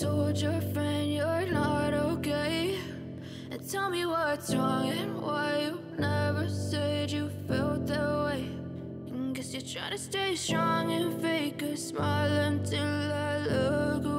told your friend you're not okay, and tell me what's wrong and why you never said you felt that way. And guess you're trying to stay strong and fake a smile until I look away.